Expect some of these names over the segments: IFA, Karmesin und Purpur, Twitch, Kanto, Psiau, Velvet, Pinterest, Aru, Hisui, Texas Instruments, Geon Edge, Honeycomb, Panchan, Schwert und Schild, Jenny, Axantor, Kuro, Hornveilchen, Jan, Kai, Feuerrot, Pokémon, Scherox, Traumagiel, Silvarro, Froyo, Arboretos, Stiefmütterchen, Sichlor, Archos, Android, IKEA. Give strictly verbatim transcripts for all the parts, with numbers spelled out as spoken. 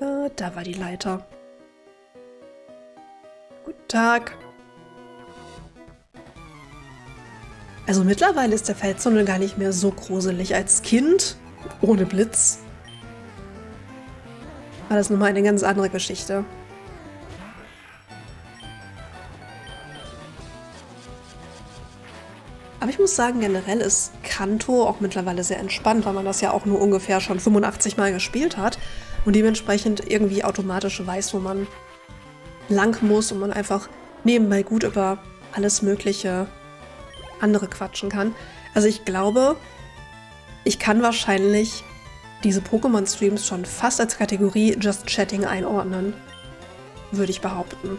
Äh, da war die Leiter. Guten Tag. Also mittlerweile ist der Felstunnel gar nicht mehr so gruselig. Als Kind, ohne Blitz, war das nochmal eine ganz andere Geschichte. Aber ich muss sagen, generell ist Kanto auch mittlerweile sehr entspannt, weil man das ja auch nur ungefähr schon fünfundachtzig Mal gespielt hat und dementsprechend irgendwie automatisch weiß, wo man lang muss und man einfach nebenbei gut über alles mögliche andere quatschen kann. Also ich glaube, ich kann wahrscheinlich diese Pokémon-Streams schon fast als Kategorie Just Chatting einordnen, würde ich behaupten.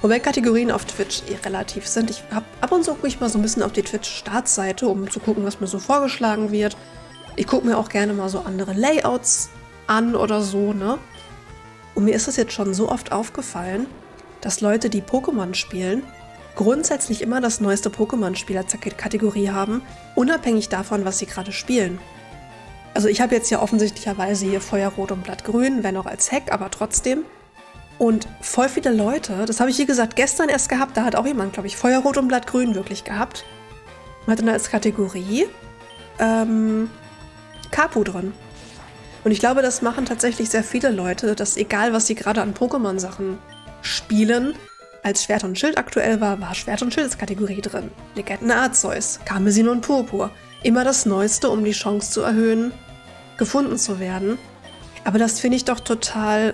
Wobei Kategorien auf Twitch eh relativ sind. Ich habe ab und zu gucke ich mal so ein bisschen auf die Twitch-Startseite, um zu gucken, was mir so vorgeschlagen wird. Ich gucke mir auch gerne mal so andere Layouts an oder so, ne? Und mir ist das jetzt schon so oft aufgefallen, dass Leute, die Pokémon spielen, grundsätzlich immer das neueste Pokémon-Spiel als Kategorie haben, unabhängig davon, was sie gerade spielen. Also ich habe jetzt ja offensichtlicherweise hier Feuerrot und Blattgrün, wenn auch als Hack, aber trotzdem. Und voll viele Leute, das habe ich wie gesagt gestern erst gehabt, da hat auch jemand, glaube ich, Feuerrot und Blattgrün wirklich gehabt. Man hatte dann als Kategorie ähm, Kapu drin. Und ich glaube, das machen tatsächlich sehr viele Leute, dass egal, was sie gerade an Pokémon-Sachen spielen, als Schwert und Schild aktuell war, war Schwert und Schild als Kategorie drin. Legenden Arceus, Karmesin und Purpur. Immer das Neueste, um die Chance zu erhöhen, gefunden zu werden. Aber das finde ich doch total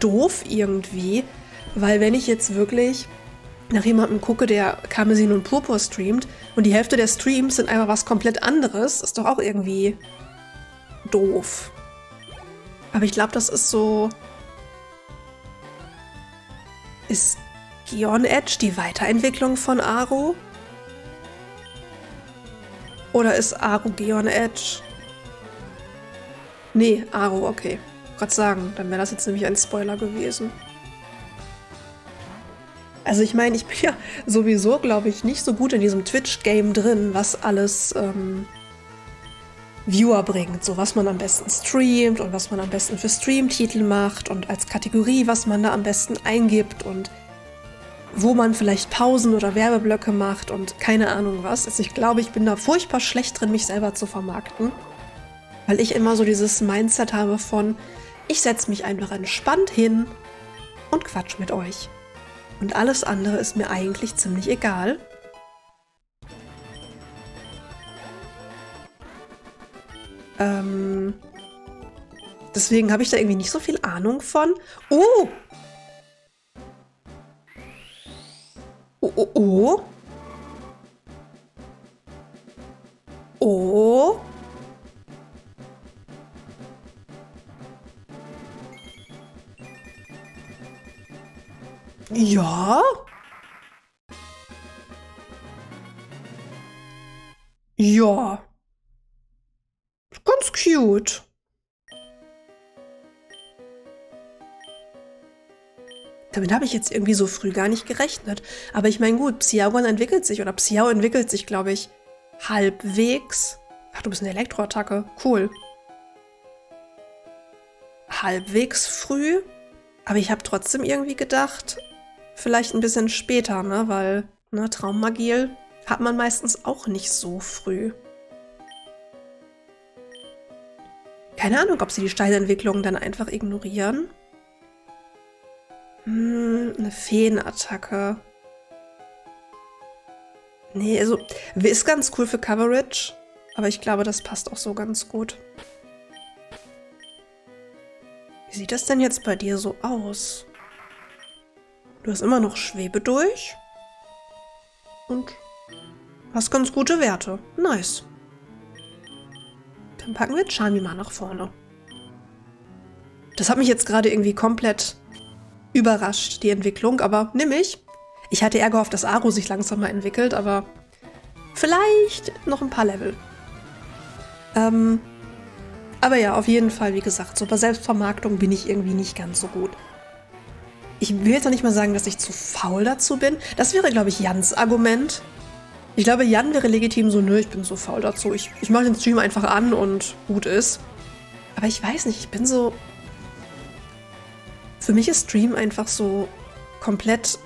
doof irgendwie, weil wenn ich jetzt wirklich nach jemandem gucke, der Karmesin und Purpur streamt und die Hälfte der Streams sind einfach was komplett anderes, ist doch auch irgendwie doof. Aber ich glaube, das ist so... Ist Geon Edge die Weiterentwicklung von Aro? Oder ist Aru Geon Edge? Nee, Aro, okay. Gott sagen, dann wäre das jetzt nämlich ein Spoiler gewesen. Also ich meine, ich bin ja sowieso, glaube ich, nicht so gut in diesem Twitch-Game drin, was alles ähm, Viewer bringt. So, was man am besten streamt und was man am besten für Streamtitel macht und als Kategorie, was man da am besten eingibt und wo man vielleicht Pausen oder Werbeblöcke macht und keine Ahnung was. Also ich glaube, ich bin da furchtbar schlecht drin, mich selber zu vermarkten, weil ich immer so dieses Mindset habe von, ich setze mich einfach entspannt hin und quatsch mit euch. Und alles andere ist mir eigentlich ziemlich egal. Ähm, deswegen habe ich da irgendwie nicht so viel Ahnung von. Oh! Oh, oh, oh. Oh. Ja? Ja. Ganz cute. Damit habe ich jetzt irgendwie so früh gar nicht gerechnet. Aber ich meine, gut, Psiau entwickelt sich, oder Psiau entwickelt sich, glaube ich, halbwegs. Ach, du bist eine Elektroattacke. Cool. Halbwegs früh. Aber ich habe trotzdem irgendwie gedacht, vielleicht ein bisschen später, ne? Weil, ne, Traumagiel hat man meistens auch nicht so früh. Keine Ahnung, ob sie die steile Entwicklung dann einfach ignorieren. Hm, eine Feenattacke. Nee, also, ist ganz cool für Coverage, aber ich glaube, das passt auch so ganz gut. Wie sieht das denn jetzt bei dir so aus? Du hast immer noch Schwebe durch und hast ganz gute Werte. Nice. Dann packen wir Charmy mal nach vorne. Das hat mich jetzt gerade irgendwie komplett überrascht, die Entwicklung, aber nimm ich. Ich hatte eher gehofft, dass Aru sich langsam mal entwickelt, aber vielleicht noch ein paar Level. Ähm, aber ja, auf jeden Fall, wie gesagt, so bei Selbstvermarktung bin ich irgendwie nicht ganz so gut. Ich will jetzt noch nicht mal sagen, dass ich zu faul dazu bin. Das wäre, glaube ich, Jans Argument. Ich glaube, Jan wäre legitim so, nö, ich bin so faul dazu. Ich, ich mache den Stream einfach an und gut ist. Aber ich weiß nicht, ich bin so... Für mich ist Stream einfach so komplett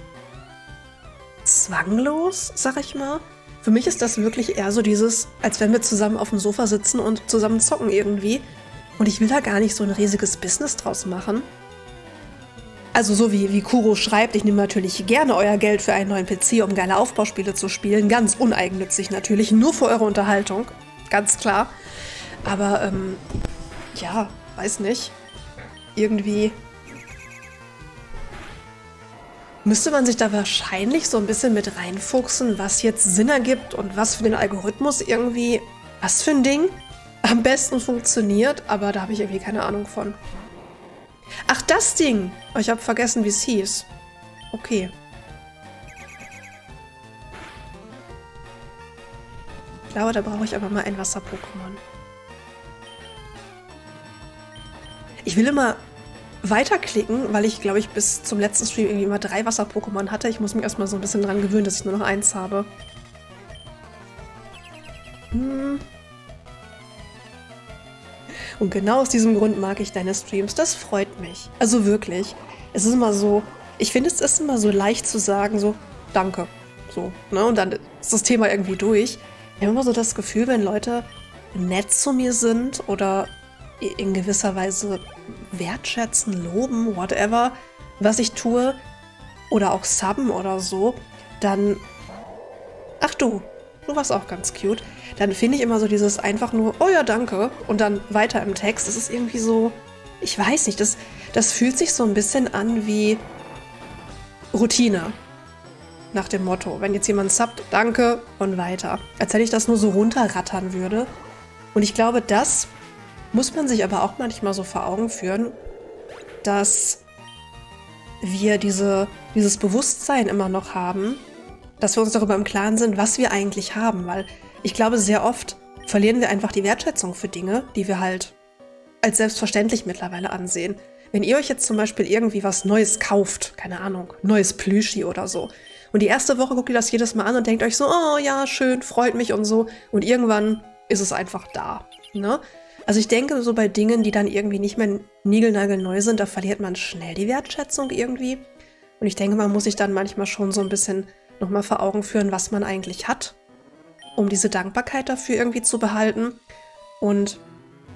zwanglos, sag ich mal. Für mich ist das wirklich eher so dieses, als wenn wir zusammen auf dem Sofa sitzen und zusammen zocken irgendwie. Und ich will da gar nicht so ein riesiges Business draus machen. Also so wie, wie Kuro schreibt, ich nehme natürlich gerne euer Geld für einen neuen P C, um geile Aufbauspiele zu spielen. Ganz uneigennützig natürlich, nur für eure Unterhaltung. Ganz klar. Aber, ähm, ja, weiß nicht. Irgendwie müsste man sich da wahrscheinlich so ein bisschen mit reinfuchsen, was jetzt Sinn ergibt und was für den Algorithmus irgendwie, was für ein Ding am besten funktioniert, aber da habe ich irgendwie keine Ahnung von. Ach, das Ding! Oh, ich habe vergessen, wie es hieß. Okay. Ich glaube, da brauche ich aber mal ein Wasser-Pokémon. Ich will immer weiterklicken, weil ich, glaube ich, bis zum letzten Stream irgendwie immer drei Wasser-Pokémon hatte. Ich muss mich erstmal so ein bisschen dran gewöhnen, dass ich nur noch eins habe. Hm. Und genau aus diesem Grund mag ich deine Streams. Das freut mich. Also wirklich. Es ist immer so, ich finde, es ist immer so leicht zu sagen, so, danke. So, ne? Und dann ist das Thema irgendwie durch. Ich habe immer so das Gefühl, wenn Leute nett zu mir sind oder in gewisser Weise wertschätzen, loben, whatever, was ich tue, oder auch subben oder so, dann... Ach du, du warst auch ganz cute. Dann finde ich immer so dieses einfach nur, oh ja, danke, und dann weiter im Text. Das ist irgendwie so, ich weiß nicht, das, das fühlt sich so ein bisschen an wie Routine. Nach dem Motto, wenn jetzt jemand subbt, danke, und weiter. Als hätte ich das nur so runterrattern würde. Und ich glaube, das muss man sich aber auch manchmal so vor Augen führen, dass wir diese, dieses Bewusstsein immer noch haben, dass wir uns darüber im Klaren sind, was wir eigentlich haben, weil ich glaube, sehr oft verlieren wir einfach die Wertschätzung für Dinge, die wir halt als selbstverständlich mittlerweile ansehen. Wenn ihr euch jetzt zum Beispiel irgendwie was Neues kauft, keine Ahnung, neues Plüschi oder so, und die erste Woche guckt ihr das jedes Mal an und denkt euch so, oh ja, schön, freut mich und so, und irgendwann ist es einfach da, ne? Also ich denke, so bei Dingen, die dann irgendwie nicht mehr niegelnagelneu sind, da verliert man schnell die Wertschätzung irgendwie. Und ich denke, man muss sich dann manchmal schon so ein bisschen nochmal vor Augen führen, was man eigentlich hat, um diese Dankbarkeit dafür irgendwie zu behalten. Und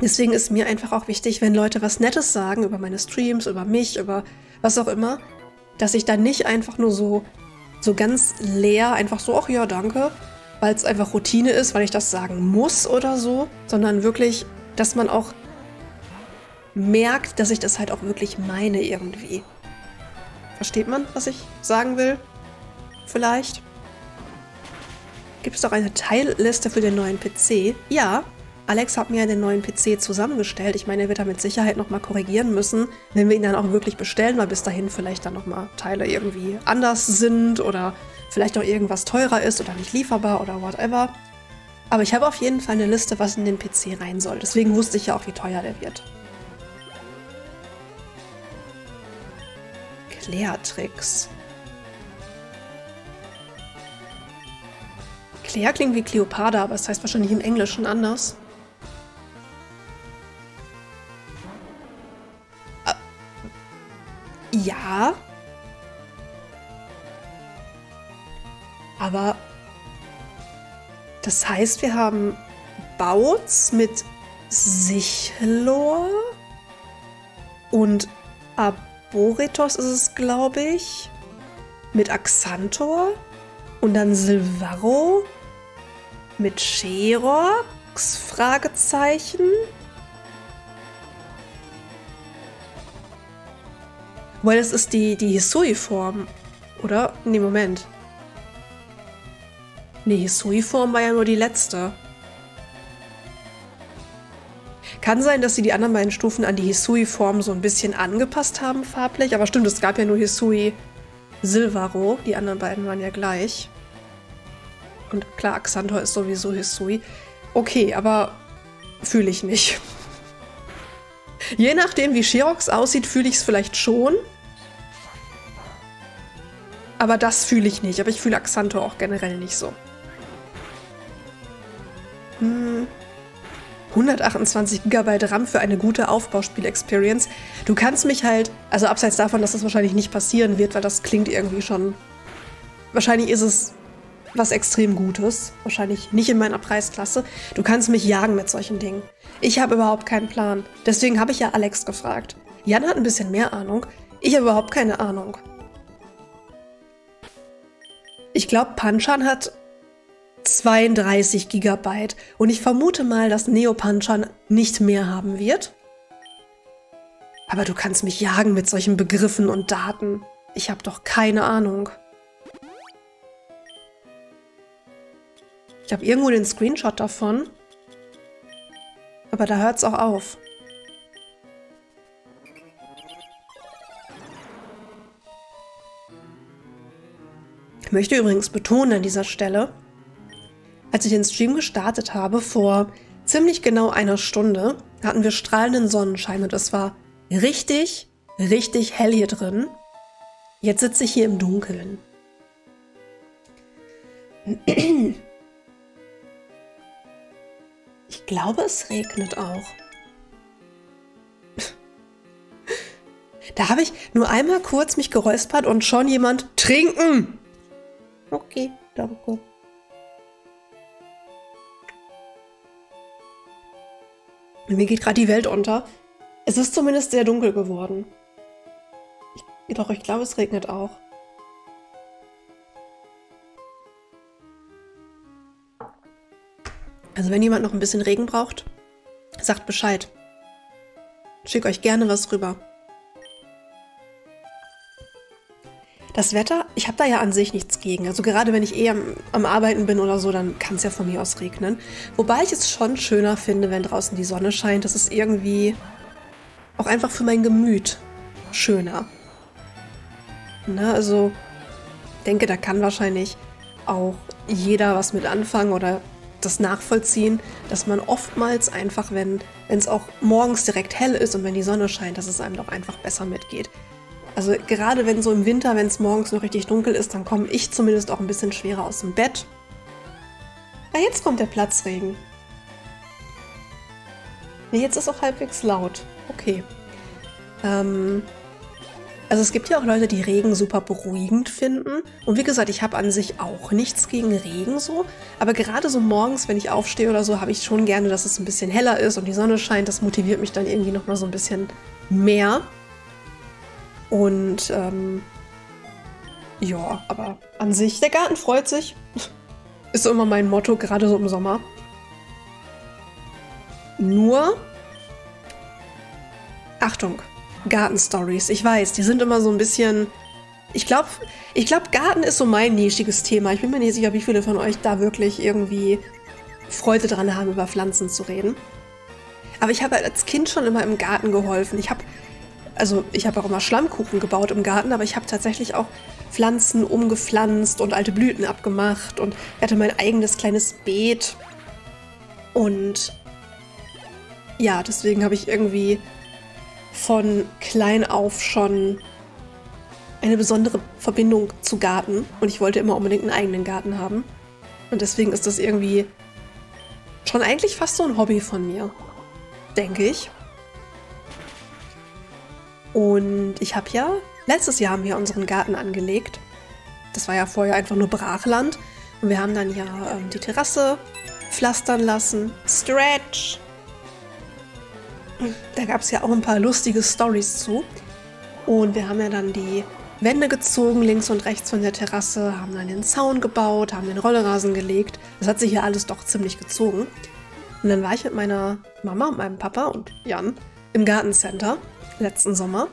deswegen ist mir einfach auch wichtig, wenn Leute was Nettes sagen über meine Streams, über mich, über was auch immer, dass ich dann nicht einfach nur so, so ganz leer einfach so, ach ja, danke, weil es einfach Routine ist, weil ich das sagen muss oder so, sondern wirklich, dass man auch merkt, dass ich das halt auch wirklich meine irgendwie. Versteht man, was ich sagen will? Vielleicht? Gibt es doch eine Teilliste für den neuen P C? Ja, Alex hat mir den neuen P C zusammengestellt. Ich meine, er wird da mit Sicherheit nochmal korrigieren müssen, wenn wir ihn dann auch wirklich bestellen, weil bis dahin vielleicht dann nochmal Teile irgendwie anders sind oder vielleicht auch irgendwas teurer ist oder nicht lieferbar oder whatever. Aber ich habe auf jeden Fall eine Liste, was in den P C rein soll. Deswegen wusste ich ja auch, wie teuer der wird. Claire-Tricks. Claire klingt wie Cleopatra, aber es heißt wahrscheinlich im Englischen anders. Ah. Ja. Aber... Das heißt, wir haben Bouts mit Sichlor und Arboretos ist es, glaube ich, mit Axantor und dann Silvarro mit Scherox, Fragezeichen. Weil das ist die, die Hisui-Form, oder? Nee, Moment. Nee, Hisui-Form war ja nur die letzte. Kann sein, dass sie die anderen beiden Stufen an die Hisui-Form so ein bisschen angepasst haben farblich. Aber stimmt, es gab ja nur Hisui Silvaro. Die anderen beiden waren ja gleich. Und klar, Axantor ist sowieso Hisui. Okay, aber fühle ich nicht. Je nachdem, wie Scherox aussieht, fühle ich es vielleicht schon. Aber das fühle ich nicht. Aber ich fühle Axantor auch generell nicht so. hundertachtundzwanzig Gigabyte RAM für eine gute Aufbauspiel-Experience. Du kannst mich halt, also abseits davon, dass das wahrscheinlich nicht passieren wird, weil das klingt irgendwie schon, wahrscheinlich ist es was extrem Gutes, wahrscheinlich nicht in meiner Preisklasse. Du kannst mich jagen mit solchen Dingen. Ich habe überhaupt keinen Plan. Deswegen habe ich ja Alex gefragt. Jan hat ein bisschen mehr Ahnung. Ich habe überhaupt keine Ahnung. Ich glaube, Panchan hat zweiunddreißig Gigabyte und ich vermute mal, dass Neo-Panchan nicht mehr haben wird. Aber du kannst mich jagen mit solchen Begriffen und Daten. Ich habe doch keine Ahnung. Ich habe irgendwo den Screenshot davon. Aber da hört es auch auf. Ich möchte übrigens betonen an dieser Stelle, als ich den Stream gestartet habe, vor ziemlich genau einer Stunde, hatten wir strahlenden Sonnenschein und es war richtig, richtig hell hier drin. Jetzt sitze ich hier im Dunkeln. Ich glaube, es regnet auch. Da habe ich nur einmal kurz mich geräuspert und schon jemand trinken. Okay, danke. Mir geht gerade die Welt unter. Es ist zumindest sehr dunkel geworden. Ich, doch, ich glaube, es regnet auch. Also wenn jemand noch ein bisschen Regen braucht, sagt Bescheid. Schickt euch gerne was rüber. Das Wetter, ich habe da ja an sich nichts gegen. Also gerade wenn ich eh am, am Arbeiten bin oder so, dann kann es ja von mir aus regnen. Wobei ich es schon schöner finde, wenn draußen die Sonne scheint. Das ist irgendwie auch einfach für mein Gemüt schöner. Na, also ich denke, da kann wahrscheinlich auch jeder was mit anfangen oder das nachvollziehen, dass man oftmals einfach, wenn es auch morgens direkt hell ist und wenn die Sonne scheint, dass es einem doch einfach besser mitgeht. Also gerade wenn so im Winter, wenn es morgens noch richtig dunkel ist, dann komme ich zumindest auch ein bisschen schwerer aus dem Bett. Ja, jetzt kommt der Platzregen. Nee, jetzt ist auch halbwegs laut. Okay. Ähm, also es gibt ja auch Leute, die Regen super beruhigend finden. Und wie gesagt, ich habe an sich auch nichts gegen Regen so. Aber gerade so morgens, wenn ich aufstehe oder so, habe ich schon gerne, dass es ein bisschen heller ist und die Sonne scheint. Das motiviert mich dann irgendwie nochmal so ein bisschen mehr. Und, ähm, ja, aber an sich, der Garten freut sich. Ist immer mein Motto, gerade so im Sommer. Nur, Achtung, Garten-Stories. Ich weiß, die sind immer so ein bisschen, ich glaube, ich glaub, Garten ist so mein nischiges Thema. Ich bin mir nicht sicher, wie viele von euch da wirklich irgendwie Freude dran haben, über Pflanzen zu reden. Aber ich habe als Kind schon immer im Garten geholfen. Ich habe... Also ich habe auch immer Schlammkuchen gebaut im Garten, aber ich habe tatsächlich auch Pflanzen umgepflanzt und alte Blüten abgemacht und hatte mein eigenes kleines Beet. Und ja, deswegen habe ich irgendwie von klein auf schon eine besondere Verbindung zu Garten und ich wollte immer unbedingt einen eigenen Garten haben. Und deswegen ist das irgendwie schon eigentlich fast so ein Hobby von mir, denke ich. Und ich habe ja, letztes Jahr haben wir unseren Garten angelegt. Das war ja vorher einfach nur Brachland. Und wir haben dann ja ähm, die Terrasse pflastern lassen. Stretch! Da gab es ja auch ein paar lustige Storys zu. Und wir haben ja dann die Wände gezogen, links und rechts von der Terrasse, haben dann den Zaun gebaut, haben den Rollrasen gelegt. Das hat sich ja alles doch ziemlich gezogen. Und dann war ich mit meiner Mama und meinem Papa und Jan im Gartencenter letzten Sommer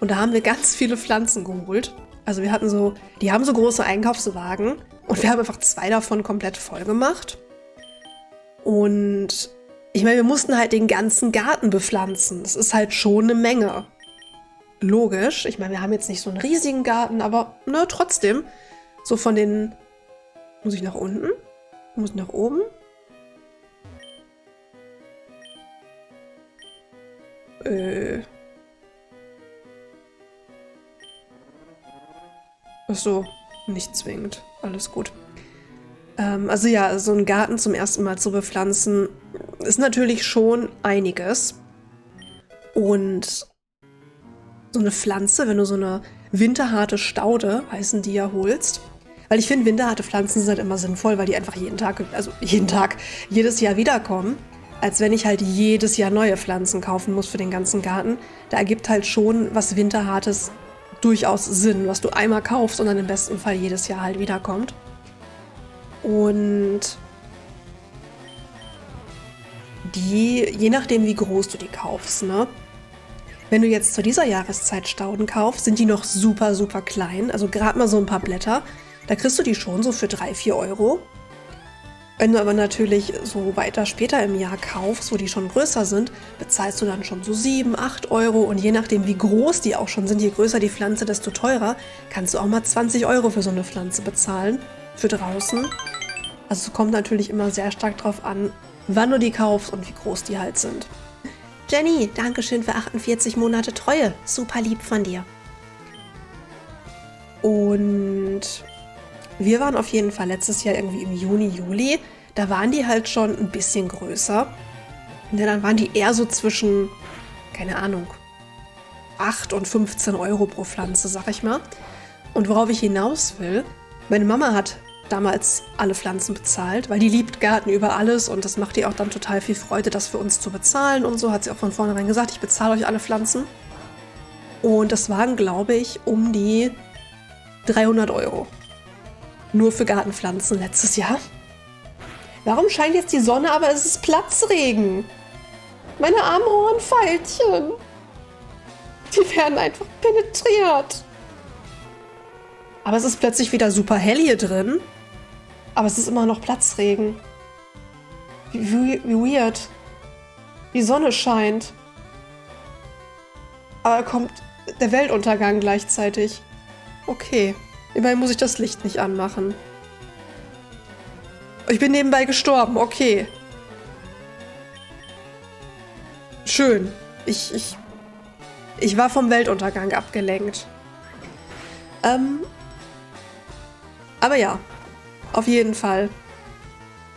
und da haben wir ganz viele Pflanzen geholt. Also wir hatten so, die haben so große Einkaufswagen und wir haben einfach zwei davon komplett voll gemacht. Und ich meine, wir mussten halt den ganzen Garten bepflanzen. Das ist halt schon eine Menge. Logisch. Ich meine, wir haben jetzt nicht so einen riesigen Garten, aber ne, trotzdem. So von den... Muss ich nach unten? Muss ich nach oben? Äh... Ach so, nicht zwingend. Alles gut. Ähm, also ja, so einen Garten zum ersten Mal zu bepflanzen, ist natürlich schon einiges. Und so eine Pflanze, wenn du so eine winterharte Staude, heißen die ja, holst. Weil ich finde, winterharte Pflanzen sind halt immer sinnvoll, weil die einfach jeden Tag, also jeden Tag, jedes Jahr wiederkommen. Als wenn ich halt jedes Jahr neue Pflanzen kaufen muss für den ganzen Garten. Da ergibt halt schon was Winterhartes durchaus Sinn, was du einmal kaufst und dann im besten Fall jedes Jahr halt wiederkommt. Und die, je nachdem wie groß du die kaufst, ne? Wenn du jetzt zu dieser Jahreszeit Stauden kaufst, sind die noch super, super klein. Also gerade mal so ein paar Blätter. Da kriegst du die schon so für drei, vier Euro. Wenn du aber natürlich so weiter später im Jahr kaufst, wo die schon größer sind, bezahlst du dann schon so sieben, acht Euro. Und je nachdem, wie groß die auch schon sind, je größer die Pflanze, desto teurer, kannst du auch mal zwanzig Euro für so eine Pflanze bezahlen. Für draußen. Also es kommt natürlich immer sehr stark drauf an, wann du die kaufst und wie groß die halt sind. Jenny, Dankeschön für achtundvierzig Monate Treue. Super lieb von dir. Und wir waren auf jeden Fall letztes Jahr irgendwie im Juni, Juli. Da waren die halt schon ein bisschen größer. Und dann waren die eher so zwischen, keine Ahnung, acht und fünfzehn Euro pro Pflanze, sag ich mal. Und worauf ich hinaus will, meine Mama hat damals alle Pflanzen bezahlt, weil die liebt Garten über alles und das macht ihr auch dann total viel Freude, das für uns zu bezahlen und so. Hat sie auch von vornherein gesagt, ich bezahle euch alle Pflanzen. Und das waren, glaube ich, um die dreihundert Euro. Nur für Gartenpflanzen letztes Jahr. Warum scheint jetzt die Sonne, aber es ist Platzregen? Meine armen Hornveilchen. Die werden einfach penetriert. Aber es ist plötzlich wieder super hell hier drin. Aber es ist immer noch Platzregen. Wie, wie, wie weird. Die Sonne scheint. Aber kommt der Weltuntergang gleichzeitig. Okay. Immerhin muss ich das Licht nicht anmachen. Ich bin nebenbei gestorben, okay. Schön. Ich, ich, ich war vom Weltuntergang abgelenkt. Ähm, aber ja, auf jeden Fall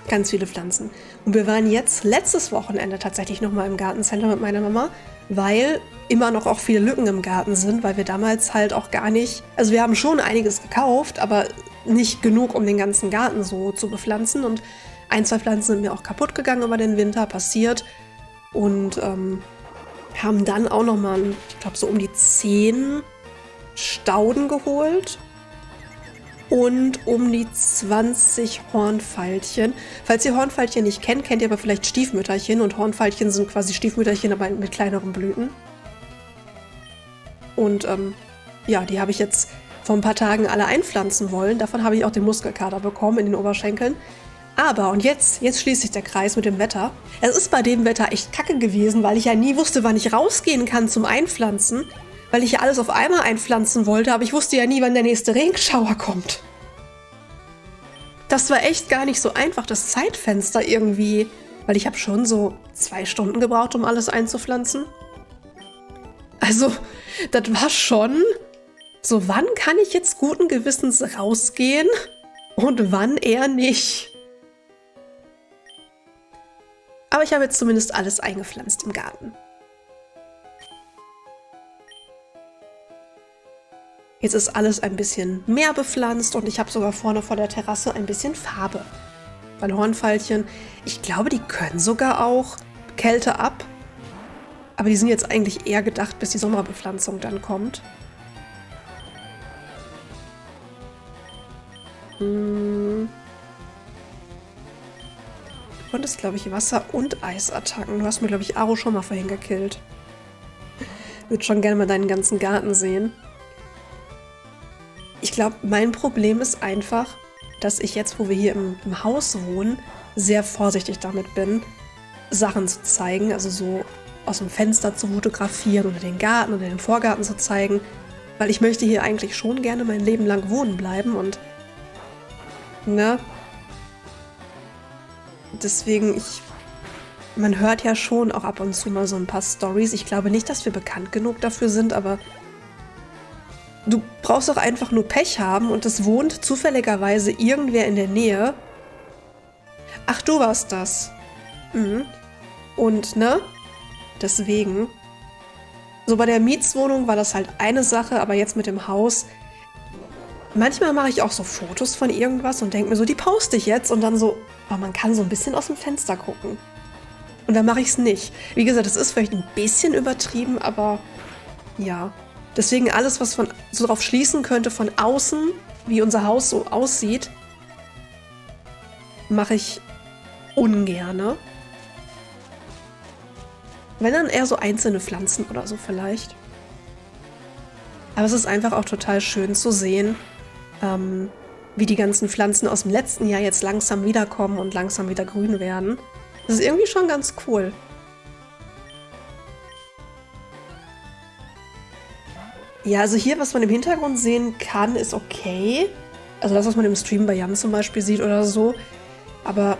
ganz viele Pflanzen. Und wir waren jetzt letztes Wochenende tatsächlich nochmal im Gartencenter mit meiner Mama, weil immer noch auch viele Lücken im Garten sind, weil wir damals halt auch gar nicht, also wir haben schon einiges gekauft, aber nicht genug, um den ganzen Garten so zu bepflanzen, und ein, zwei Pflanzen sind mir auch kaputt gegangen über den Winter, passiert, und ähm, haben dann auch nochmal, ich glaube so um die zehn Stauden geholt und um die zwanzig Hornveilchen. Falls ihr Hornveilchen nicht kennt, kennt ihr aber vielleicht Stiefmütterchen, und Hornveilchen sind quasi Stiefmütterchen, aber mit kleineren Blüten. Und ähm, ja, die habe ich jetzt vor ein paar Tagen alle einpflanzen wollen. Davon habe ich auch den Muskelkater bekommen in den Oberschenkeln. Aber, und jetzt, jetzt schließt sich der Kreis mit dem Wetter. Es ist bei dem Wetter echt kacke gewesen, weil ich ja nie wusste, wann ich rausgehen kann zum Einpflanzen. Weil ich ja alles auf einmal einpflanzen wollte, aber ich wusste ja nie, wann der nächste Regenschauer kommt. Das war echt gar nicht so einfach, das Zeitfenster irgendwie. Weil ich habe schon so zwei Stunden gebraucht, um alles einzupflanzen. Also, das war schon so, wann kann ich jetzt guten Gewissens rausgehen und wann eher nicht. Aber ich habe jetzt zumindest alles eingepflanzt im Garten. Jetzt ist alles ein bisschen mehr bepflanzt und ich habe sogar vorne vor der Terrasse ein bisschen Farbe. Bei Hornveilchen, ich glaube, die können sogar auch Kälte ab. Aber die sind jetzt eigentlich eher gedacht, bis die Sommerbepflanzung dann kommt. Hm. Du konntest, glaube ich, Wasser- und Eisattacken. Du hast mir, glaube ich, Aro schon mal vorhin gekillt. Würde schon gerne mal deinen ganzen Garten sehen. Ich glaube, mein Problem ist einfach, dass ich jetzt, wo wir hier im, im Haus wohnen, sehr vorsichtig damit bin, Sachen zu zeigen. Also so aus dem Fenster zu fotografieren oder den Garten oder den Vorgarten zu zeigen, weil ich möchte hier eigentlich schon gerne mein Leben lang wohnen bleiben und ne, deswegen, ich, man hört ja schon auch ab und zu mal so ein paar Storys. Ich glaube nicht, dass wir bekannt genug dafür sind, aber du brauchst auch einfach nur Pech haben und es wohnt zufälligerweise irgendwer in der Nähe. Ach, du warst das. Mhm. Und, ne? Deswegen. So bei der Mietswohnung war das halt eine Sache, aber jetzt mit dem Haus. Manchmal mache ich auch so Fotos von irgendwas und denke mir so, die poste ich jetzt. Und dann so, oh, man kann so ein bisschen aus dem Fenster gucken. Und dann mache ich es nicht. Wie gesagt, das ist vielleicht ein bisschen übertrieben, aber ja. Deswegen alles, was man so drauf schließen könnte von außen, wie unser Haus so aussieht, mache ich ungerne. Wenn dann eher so einzelne Pflanzen oder so vielleicht. Aber es ist einfach auch total schön zu sehen, ähm, wie die ganzen Pflanzen aus dem letzten Jahr jetzt langsam wiederkommen und langsam wieder grün werden. Das ist irgendwie schon ganz cool. Ja, also hier, was man im Hintergrund sehen kann, ist okay. Also das, was man im Stream bei Jan zum Beispiel sieht oder so. Aber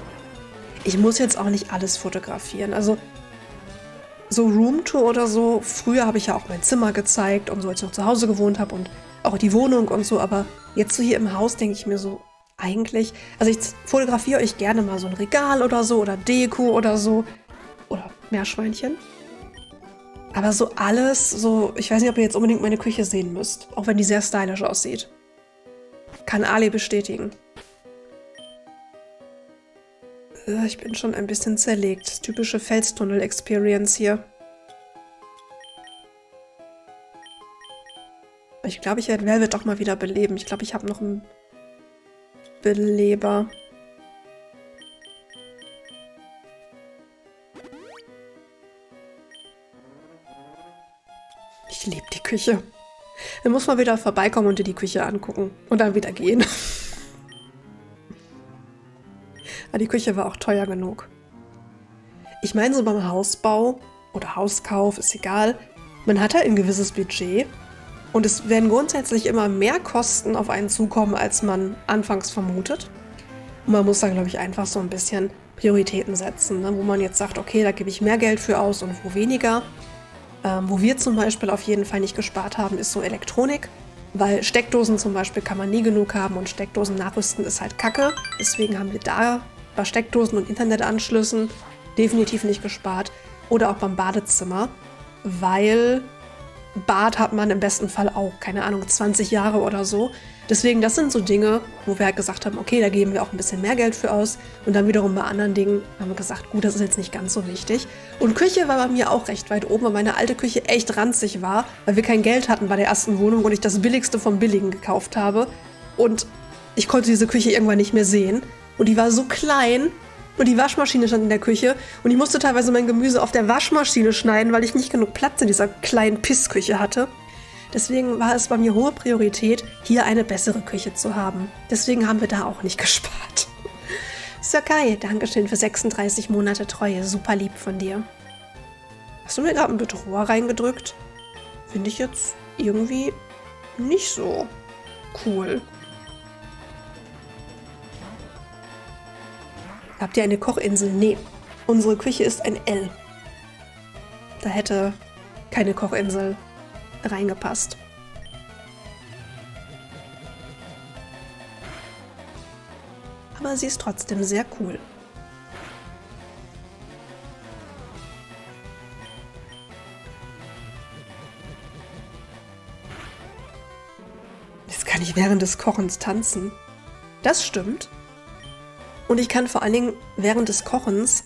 ich muss jetzt auch nicht alles fotografieren. Also so Roomtour oder so. Früher habe ich ja auch mein Zimmer gezeigt und so, als ich noch zu Hause gewohnt habe und auch die Wohnung und so. Aber jetzt so hier im Haus denke ich mir so, eigentlich... Also ich fotografiere euch gerne mal so ein Regal oder so oder Deko oder so. Oder Meerschweinchen. Aber so alles, so, ich weiß nicht, ob ihr jetzt unbedingt meine Küche sehen müsst. Auch wenn die sehr stylisch aussieht. Kann Ali bestätigen. Äh, ich bin schon ein bisschen zerlegt. Typische Felstunnel-Experience hier. Ich glaube, ich werde Velvet doch mal wieder beleben. Ich glaube, ich habe noch einen Beleber. Ich liebe die Küche. Dann muss man wieder vorbeikommen und dir die Küche angucken. Und dann wieder gehen. Aber die Küche war auch teuer genug. Ich meine, so beim Hausbau oder Hauskauf, ist egal. Man hat halt ein gewisses Budget. Und es werden grundsätzlich immer mehr Kosten auf einen zukommen, als man anfangs vermutet. Und man muss da, glaube ich, einfach so ein bisschen Prioritäten setzen. Ne? Wo man jetzt sagt, okay, da gebe ich mehr Geld für aus und wo weniger. Ähm, wo wir zum Beispiel auf jeden Fall nicht gespart haben, ist so Elektronik. Weil Steckdosen zum Beispiel kann man nie genug haben und Steckdosen nachrüsten ist halt kacke. Deswegen haben wir da bei Steckdosen und Internetanschlüssen definitiv nicht gespart. Oder auch beim Badezimmer. Weil Bad hat man im besten Fall auch, keine Ahnung, zwanzig Jahre oder so. Deswegen, das sind so Dinge, wo wir halt gesagt haben, okay, da geben wir auch ein bisschen mehr Geld für aus. Und dann wiederum bei anderen Dingen haben wir gesagt, gut, das ist jetzt nicht ganz so wichtig. Und Küche war bei mir auch recht weit oben, weil meine alte Küche echt ranzig war, weil wir kein Geld hatten bei der ersten Wohnung und ich das Billigste vom Billigen gekauft habe. Und ich konnte diese Küche irgendwann nicht mehr sehen. Und die war so klein und die Waschmaschine stand in der Küche. Und ich musste teilweise mein Gemüse auf der Waschmaschine schneiden, weil ich nicht genug Platz in dieser kleinen Pissküche hatte. Deswegen war es bei mir hohe Priorität, hier eine bessere Küche zu haben. Deswegen haben wir da auch nicht gespart. Sir Kai, Dankeschön für sechsunddreißig Monate Treue. Super lieb von dir. Hast du mir gerade einen Bedroher reingedrückt? Finde ich jetzt irgendwie nicht so cool. Habt ihr eine Kochinsel? Nee. Unsere Küche ist ein L. Da hätte keine Kochinsel reingepasst. Aber sie ist trotzdem sehr cool. Jetzt kann ich während des Kochens tanzen. Das stimmt. Und ich kann vor allen Dingen während des Kochens,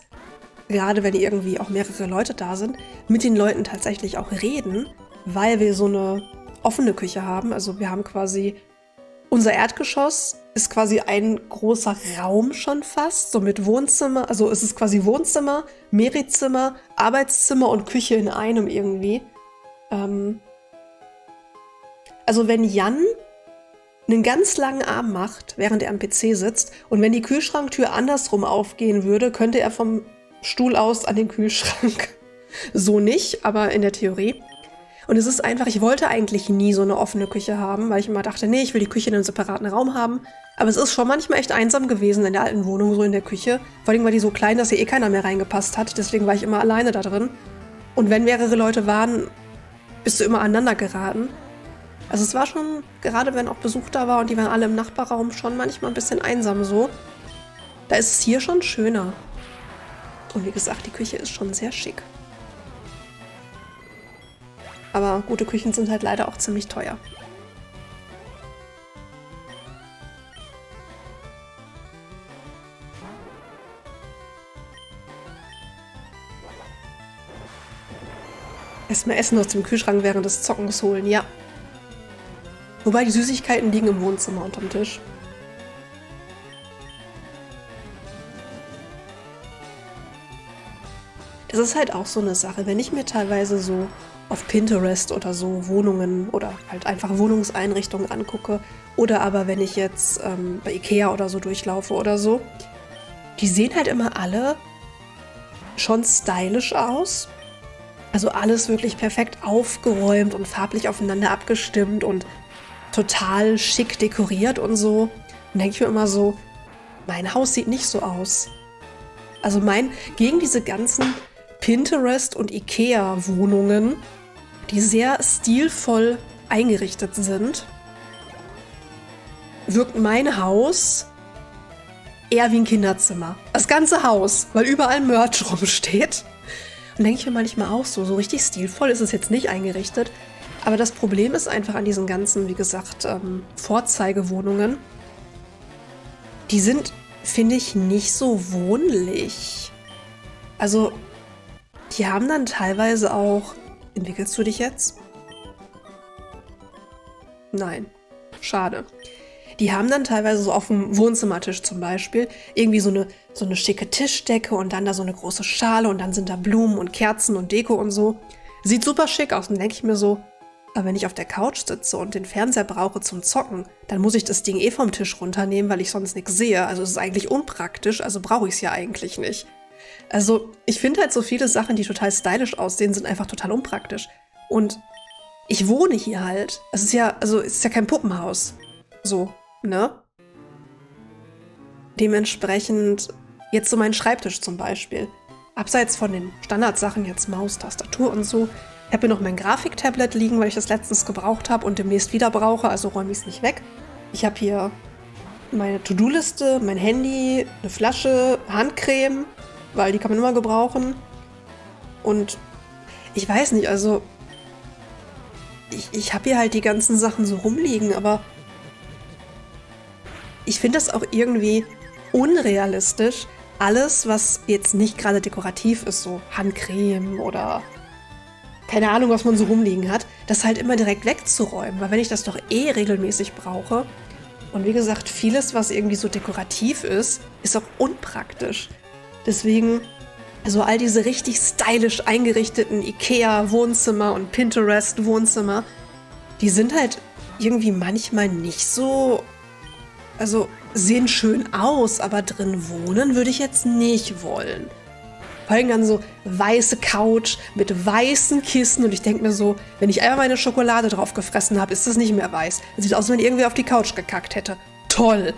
gerade wenn irgendwie auch mehrere Leute da sind, mit den Leuten tatsächlich auch reden. Weil wir so eine offene Küche haben, also wir haben quasi, unser Erdgeschoss ist quasi ein großer Raum schon fast, so mit Wohnzimmer, also es ist quasi Wohnzimmer, Mehrzimmer, Arbeitszimmer und Küche in einem irgendwie. Ähm also wenn Jan einen ganz langen Arm macht, während er am P C sitzt und wenn die Kühlschranktür andersrum aufgehen würde, könnte er vom Stuhl aus an den Kühlschrank. So nicht, aber in der Theorie. Und es ist einfach, ich wollte eigentlich nie so eine offene Küche haben, weil ich immer dachte, nee, ich will die Küche in einem separaten Raum haben. Aber es ist schon manchmal echt einsam gewesen in der alten Wohnung, so in der Küche. Vor allem war die so klein, dass hier eh keiner mehr reingepasst hat. Deswegen war ich immer alleine da drin. Und wenn mehrere Leute waren, bist du immer aneinander geraten. Also es war schon, gerade wenn auch Besuch da war und die waren alle im Nachbarraum, schon manchmal ein bisschen einsam so. Da ist es hier schon schöner. Und wie gesagt, die Küche ist schon sehr schick. Aber gute Küchen sind halt leider auch ziemlich teuer. Erstmal Essen aus dem Kühlschrank während des Zockens holen, ja. Wobei die Süßigkeiten liegen im Wohnzimmer unterm Tisch. Das ist halt auch so eine Sache, wenn ich mir teilweise so auf Pinterest oder so Wohnungen oder halt einfach Wohnungseinrichtungen angucke oder aber wenn ich jetzt ähm, bei IKEA oder so durchlaufe oder so, die sehen halt immer alle schon stylisch aus. Also alles wirklich perfekt aufgeräumt und farblich aufeinander abgestimmt und total schick dekoriert und so. Und denke ich mir immer so, mein Haus sieht nicht so aus. Also mein, gegen diese ganzen Pinterest- und Ikea-Wohnungen, die sehr stilvoll eingerichtet sind, wirkt mein Haus eher wie ein Kinderzimmer. Das ganze Haus, weil überall Merch rumsteht. Und denke ich mir manchmal auch so, so richtig stilvoll ist es jetzt nicht eingerichtet. Aber das Problem ist einfach an diesen ganzen, wie gesagt, ähm, Vorzeigewohnungen. Die sind, finde ich, nicht so wohnlich. Also, die haben dann teilweise auch... Entwickelst du dich jetzt? Nein. Schade. Die haben dann teilweise so auf dem Wohnzimmertisch zum Beispiel irgendwie so eine, so eine schicke Tischdecke und dann da so eine große Schale und dann sind da Blumen und Kerzen und Deko und so. Sieht super schick aus und denke ich mir so, aber wenn ich auf der Couch sitze und den Fernseher brauche zum Zocken, dann muss ich das Ding eh vom Tisch runternehmen, weil ich sonst nichts sehe. Also es ist eigentlich unpraktisch, also brauche ich es ja eigentlich nicht. Also ich finde halt so viele Sachen, die total stylisch aussehen, sind einfach total unpraktisch. Und ich wohne hier halt. Es ist ja, also es ist ja kein Puppenhaus. So. Ne? Dementsprechend jetzt so mein Schreibtisch zum Beispiel. Abseits von den Standardsachen, jetzt Maus, Tastatur und so. Ich habe hier noch mein Grafiktablet liegen, weil ich das letztens gebraucht habe und demnächst wieder brauche, also räume ich es nicht weg. Ich habe hier meine To-Do-Liste, mein Handy, eine Flasche, Handcreme, weil die kann man immer gebrauchen. Und ich weiß nicht, also ich, ich habe hier halt die ganzen Sachen so rumliegen, aber ich finde das auch irgendwie unrealistisch, alles, was jetzt nicht gerade dekorativ ist, so Handcreme oder keine Ahnung, was man so rumliegen hat, das halt immer direkt wegzuräumen, weil wenn ich das doch eh regelmäßig brauche und wie gesagt, vieles, was irgendwie so dekorativ ist, ist auch unpraktisch. Deswegen, also all diese richtig stylisch eingerichteten IKEA-Wohnzimmer und Pinterest-Wohnzimmer, die sind halt irgendwie manchmal nicht so... Also, sehen schön aus, aber drin wohnen würde ich jetzt nicht wollen. Vor allem dann so weiße Couch mit weißen Kissen und ich denke mir so, wenn ich einmal meine Schokolade drauf gefressen habe, ist das nicht mehr weiß. Das sieht aus, wenn irgendwer auf die Couch gekackt hätte. Toll!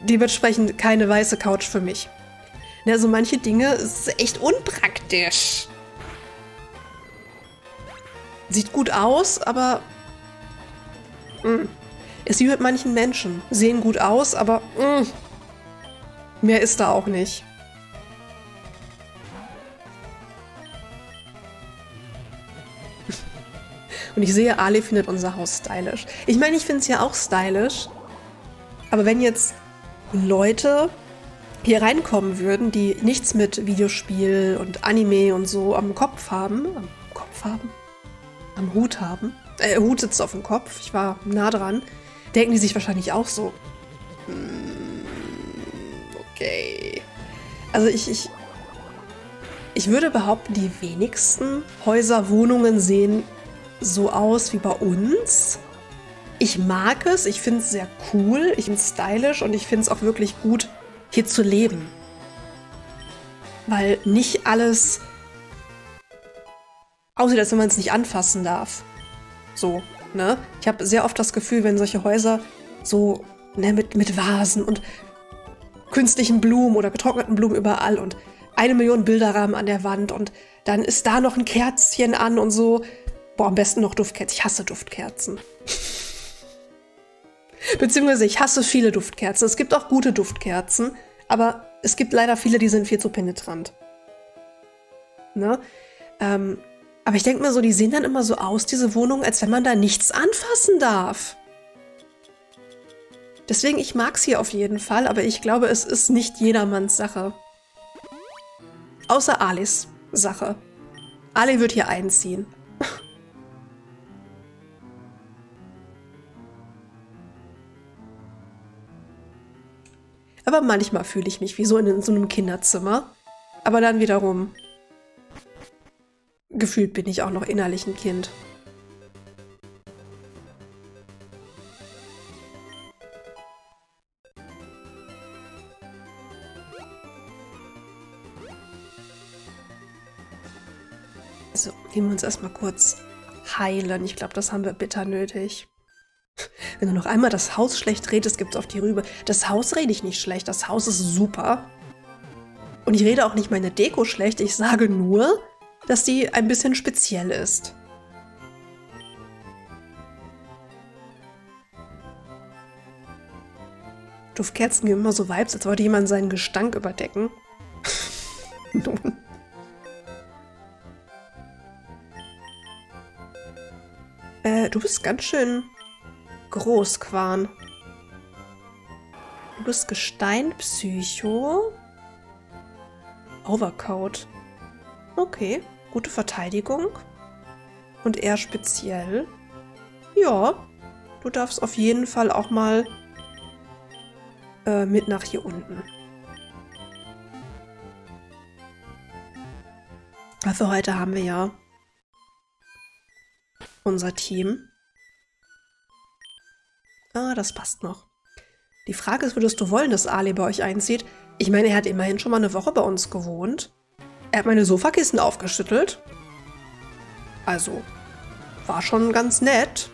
Dementsprechend keine weiße Couch für mich. Also manche Dinge, es ist echt unpraktisch. Sieht gut aus, aber... Mh. Ist wie mit manchen Menschen. Sehen gut aus, aber mh, mehr ist da auch nicht. Und ich sehe, Ali findet unser Haus stylisch. Ich meine, ich finde es ja auch stylisch. Aber wenn jetzt Leute hier reinkommen würden, die nichts mit Videospiel und Anime und so am Kopf haben, am Kopf haben, am Hut haben, äh, Hut sitzt auf dem Kopf, ich war nah dran, denken die sich wahrscheinlich auch so. Okay. Also ich, ich, ich würde behaupten, die wenigsten Häuser, Wohnungen sehen so aus wie bei uns. Ich mag es, ich finde es sehr cool, ich finde es stylisch und ich finde es auch wirklich gut, hier zu leben. Weil nicht alles aussieht, als wenn man es nicht anfassen darf. So, ne? Ich habe sehr oft das Gefühl, wenn solche Häuser so, ne, mit, mit Vasen und künstlichen Blumen oder getrockneten Blumen überall und eine Million Bilderrahmen an der Wand und dann ist da noch ein Kerzchen an und so. Boah, am besten noch Duftkerzen. Ich hasse Duftkerzen. Beziehungsweise ich hasse viele Duftkerzen. Es gibt auch gute Duftkerzen, aber es gibt leider viele, die sind viel zu penetrant. ne? Ähm, aber ich denke mir so, die sehen dann immer so aus, diese Wohnungen, als wenn man da nichts anfassen darf. Deswegen, ich mag es hier auf jeden Fall, aber ich glaube, es ist nicht jedermanns Sache. Außer Alis Sache. Ali wird hier einziehen. Aber manchmal fühle ich mich wie so in, in so einem Kinderzimmer. Aber dann wiederum, gefühlt bin ich auch noch innerlich ein Kind. So, nehmen wir uns erstmal kurz heilen. Ich glaube, das haben wir bitter nötig. Wenn du noch einmal das Haus schlecht redest, gibt's auf die Rübe. Das Haus rede ich nicht schlecht, das Haus ist super. Und ich rede auch nicht meine Deko schlecht, ich sage nur, dass die ein bisschen speziell ist. Duftkerzen geben immer so Vibes, als wollte jemand seinen Gestank überdecken. Nun. Äh, du bist ganz schön... Großquan. Du bist Gestein, Psycho. Overcoat. Okay, gute Verteidigung. Und eher speziell. Ja, du darfst auf jeden Fall auch mal äh, mit nach hier unten. Aber für heute haben wir ja unser Team. Ah, das passt noch. Die Frage ist, würdest du wollen, dass Ali bei euch einzieht? Ich meine, er hat immerhin schon mal eine Woche bei uns gewohnt. Er hat meine Sofakissen aufgeschüttelt. Also, war schon ganz nett.